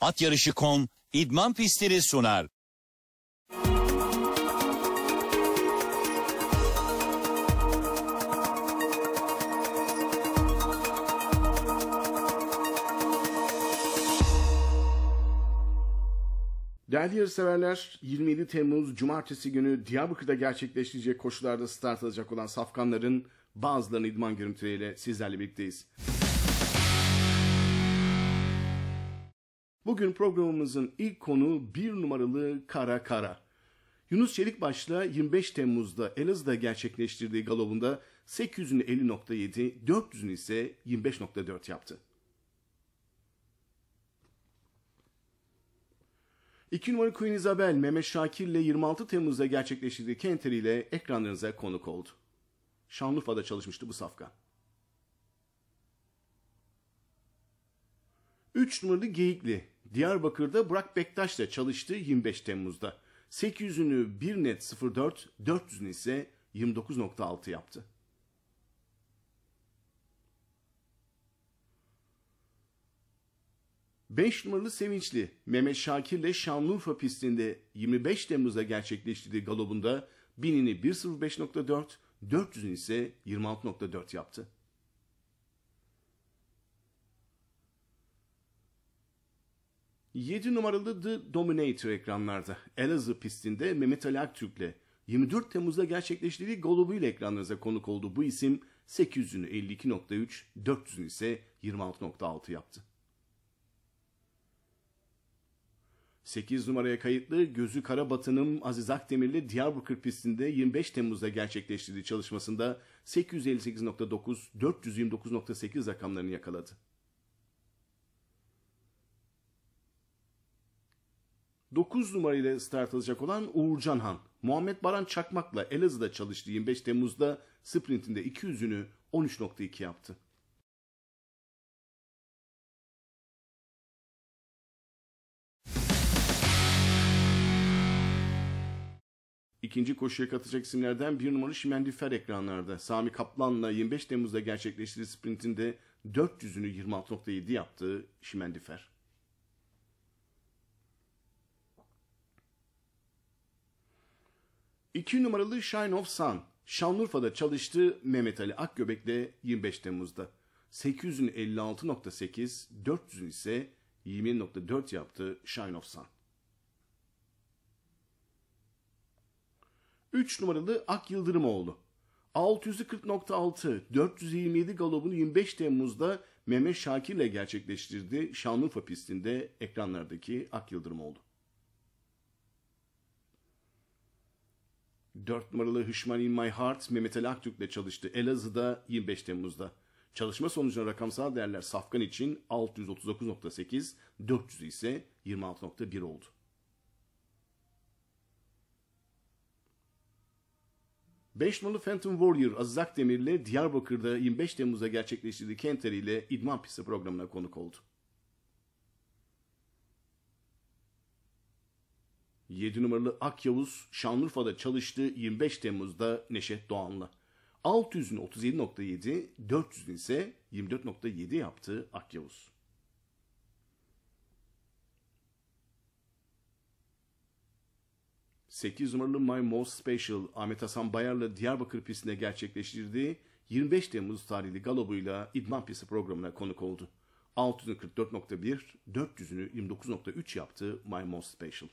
At Yarışı.com idman pistleri sunar. Değerli yarışseverler, 27 Temmuz Cumartesi günü Diyarbakır'da gerçekleşecek koşularda start alacak olan safkanların bazılarının idman görüntüleriyle sizlerle birlikteyiz. Bugün programımızın ilk konuğu 1 numaralı Kara Kara. Yunus Çelikbaş'la 25 Temmuz'da Elazığ'da gerçekleştirdiği galobunda 800'ünü 50.7, 400'ünü ise 25.4 yaptı. 2 numaralı Queen Isabel, Mehmet Şakir'le 26 Temmuz'da gerçekleştirdiği kenteriyle ekranlarınıza konuk oldu. Şanlıurfa'da çalışmıştı bu safkan. 3 numaralı Geyikli, Diyarbakır'da Burak Bektaş'la çalıştı 25 Temmuz'da. 800'ünü 1.04, 400'ünü ise 29.6 yaptı. 5 numaralı Sevinçli, Mehmet Şakir'le Şanlıurfa pistinde 25 Temmuz'da gerçekleştirdiği galobunda 1000'ini 1.05.4, 400'ünü ise 26.4 yaptı. 7 numaralı The Dominator ekranlarda, Elazığ pistinde Mehmet Ali Aktürk'le 24 Temmuz'da gerçekleştirdiği galobuyla ekranlarınıza konuk oldu. Bu isim 800'ünü 52.3, 400'ünü ise 26.6 yaptı. 8 numaraya kayıtlı gözü kara batanım Aziz Akdemir'le Diyarbakır pistinde 25 Temmuz'da gerçekleştirdiği çalışmasında 858.9, 429.8 rakamlarını yakaladı. 9 numarayla start alacak olan Uğur Canhan, Muhammed Baran Çakmak'la Elazığ'da çalıştığı 25 Temmuz'da sprintinde 200'ünü 13.2 yaptı. 2. koşuya katılacak isimlerden 1 numaralı Şimendifer ekranlarda. Sami Kaplan'la 25 Temmuz'da gerçekleştirdiği sprintinde 400'ünü 26.7 yaptığı Şimendifer. 2 numaralı Shine of Sun, Şanlıurfa'da çalıştığı Mehmet Ali Akgöbek'le 25 Temmuz'da. 800'ünü 56.8, 400'ünü ise 20.4 yaptığı Shine of Sun. 3 numaralı Ak Yıldırımoğlu, 640.6, 427 galobunu 25 Temmuz'da Mehmet Şakir'le gerçekleştirdi. Şanlıurfa pistinde ekranlardaki Ak Yıldırımoğlu. 4 numaralı Hışman in My Heart, Mehmet Ali Aktürk'le çalıştı Elazığ'da 25 Temmuz'da. Çalışma sonucunda rakamsal değerler safkan için 639.8, 400 ise 26.1 oldu. 5 numaralı Phantom Warrior, Aziz Akdemir'le Diyarbakır'da 25 Temmuz'da gerçekleştirdiği kenteriyle idman pisti programına konuk oldu. 7 numaralı Ak Yavuz, Şanlıurfa'da çalıştığı 25 Temmuz'da Neşet Doğan'la. 600'ünü 37.7, 400'ünü ise 24.7 yaptı Ak Yavuz. 8 numaralı My Most Special, Ahmet Hasan Bayar'la Diyarbakır pistinde gerçekleştirdiği 25 Temmuz tarihli galobuyla idman pisti programına konuk oldu. 600'ünü 44.1, 400'ünü 29.3 yaptı My Most Special.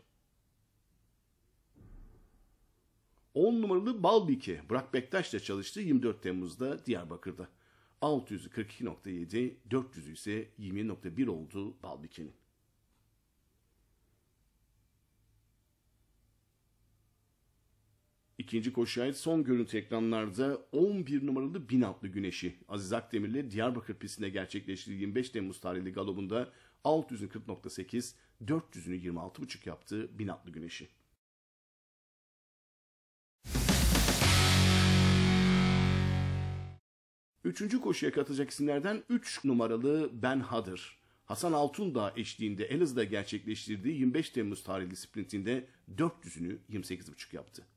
10 numaralı Balbiki, Burak Bektaş'la çalıştı 24 Temmuz'da Diyarbakır'da. 600'ü 42.7, 400'ü ise 20.1 oldu Balbiki'nin. 2. koşuya ait son görüntü ekranlarda 11 numaralı Binatlı Güneşi, Aziz Akdemir'le Diyarbakır pistinde gerçekleştirdiği 25 Temmuz tarihli galobunda 600'ünü 40.8, 400'ünü 26.5 yaptı Binatlı Güneşi. Üçüncü koşuya katılacak isimlerden 3 numaralı Ben Hadır, Hasan Altundağ eşliğinde Elazığ'da gerçekleştirdiği 25 Temmuz tarihli sprintinde 400'ünü 28.5 yaptı.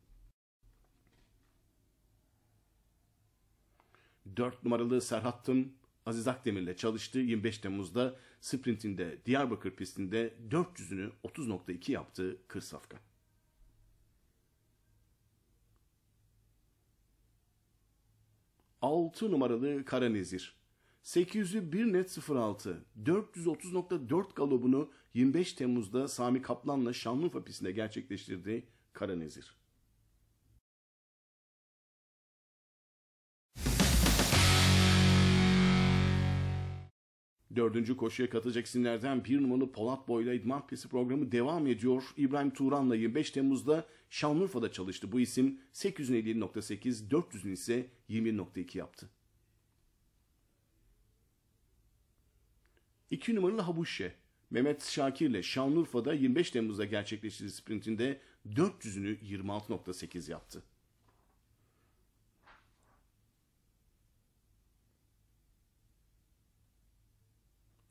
4 numaralı Serhat Tın, Aziz Akdemir'le çalıştı. 25 Temmuz'da sprintinde Diyarbakır pistinde 400'ünü 30.2 yaptığı Kır Safkan. Altı numaralı Karanezir. 800'ü 1.06, 430.4 galobunu 25 Temmuz'da Sami Kaplan'la Şanlıurfa pistinde gerçekleştirdi Karanezir. Dördüncü koşuya katılacak isimlerden bir numaralı Polat Boy'la idman pisti programı devam ediyor. İbrahim Turan'la 25 Temmuz'da Şanlıurfa'da çalıştı. Bu isim 857.8, 400'ün ise 20.2 yaptı. 2 numaralı Habuşe, Mehmet Şakir'le Şanlıurfa'da 25 Temmuz'da gerçekleştirdiği sprintinde 400'ünü 26.8 yaptı.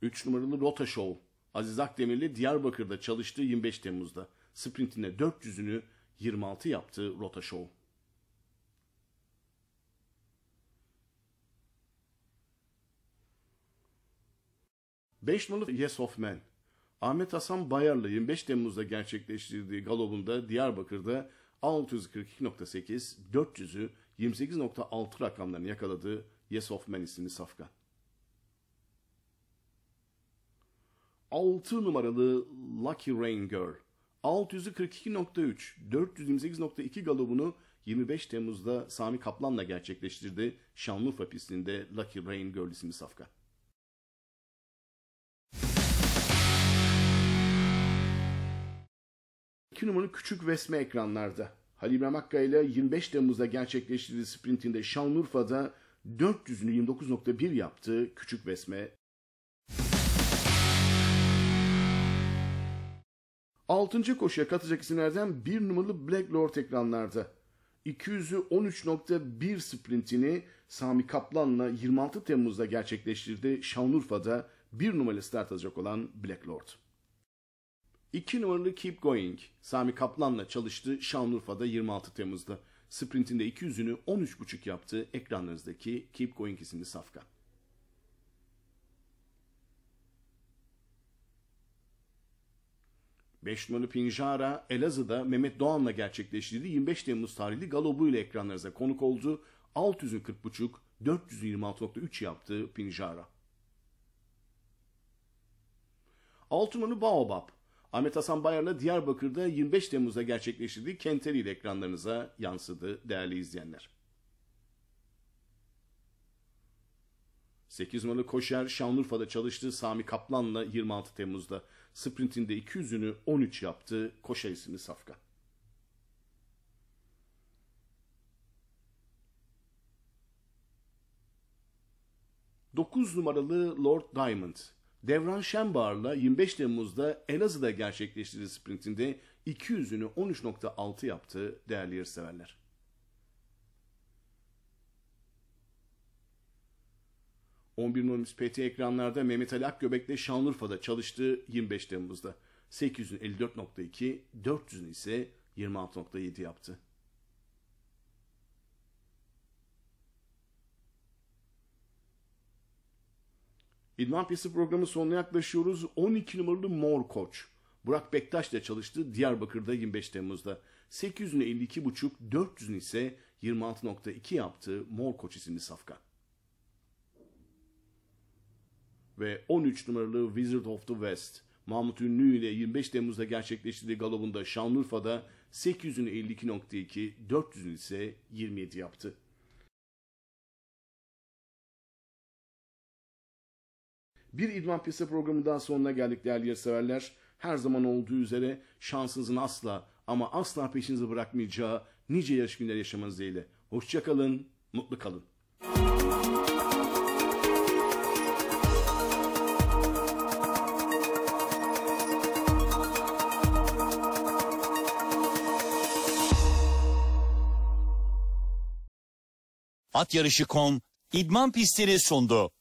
3 numaralı Rota Show, Aziz Akdemir'le Diyarbakır'da çalıştığı 25 Temmuz'da sprintinde 400'ünü 26 yaptığı Rota Show. 5 numaralı Yes of Man, Ahmet Hasan Bayar'la 25 Temmuz'da gerçekleştirdiği galobunda Diyarbakır'da 642.8, 400'ü 28.6 rakamlarını yakaladığı Yes of Man isimli safkan. 6 numaralı Lucky Rain Girl, 642.3, 428.2 galobunu 25 Temmuz'da Sami Kaplan'la gerçekleştirdi Şanlıurfa pistinde Lucky Rain Girl isimli safkan. İki numaralı Küçük Vesme ekranlarda. Halil İbrahim Akka ile 25 Temmuz'da gerçekleştirdiği sprintinde Şanlıurfa'da 400'ünü 29.1 yaptı Küçük Vesme. 6. koşuya katılacak isimlerden bir numaralı Black Lord ekranlarda. 200'ü 13.1 sprintini Sami Kaplan'la 26 Temmuz'da gerçekleştirdi Şanlıurfa'da bir numaralı start alacak olan Black Lord. 2 numaralı Keep Going, Sami Kaplan'la çalıştı Şanlıurfa'da 26 Temmuz'da. Sprintinde 200'ünü 13.5 yaptı ekranlarınızdaki Keep Going isimli safkan. 5 numaralı Pinjara, Elazığ'da Mehmet Doğan'la gerçekleştirdiği 25 Temmuz tarihli galobuyla ekranlarınıza konuk oldu. 600'ün 40.5, 426.3 yaptı Pinjara. 6 numaralı Baobab, Ahmet Hasan Bayar'la Diyarbakır'da 25 Temmuz'da gerçekleştirdiği Kenteri ile ekranlarınıza yansıdı değerli izleyenler. 8 numaralı Koşer, Şanlıurfa'da çalıştığı Sami Kaplan'la 26 Temmuz'da sprintinde 200'ünü 13 yaptı Koşer isimli safkan. 9 numaralı Lord Diamond, Devran Şenbahar'la 25 Temmuz'da Elazığ'da gerçekleştirdiği sprintinde 200'ünü 13.6 yaptı değerli yarışseverler. 11 numaralı PT ekranlarda Mehmet Ali Akgöbek'le Şanlıurfa'da çalıştığı 25 Temmuz'da 800'ün 54.2, 400'ün ise 26.7 yaptı. İdman Pisti programı sonuna yaklaşıyoruz. 12 numaralı Mor Koç, Burak Bektaş'la çalıştı Diyarbakır'da 25 Temmuz'da 800'ün 52.5, 400'ün ise 26.2 yaptı Mor Koç isimli safkan. Ve 13 numaralı Wizard of the West, Mahmut Ünlü ile 25 Temmuz'da gerçekleştirdiği galobunda Şanlıurfa'da 800'ün 52.2, 400'ün ise 27 yaptı. Bir idman pisti programından sonuna geldik değerli yarışseverler. Her zaman olduğu üzere şansınızın asla ama asla peşinizi bırakmayacağı nice yarış günler yaşamanız dileğiyle. Hoşça kalın, mutlu kalın. At Yarışı.com idman pistini sundu.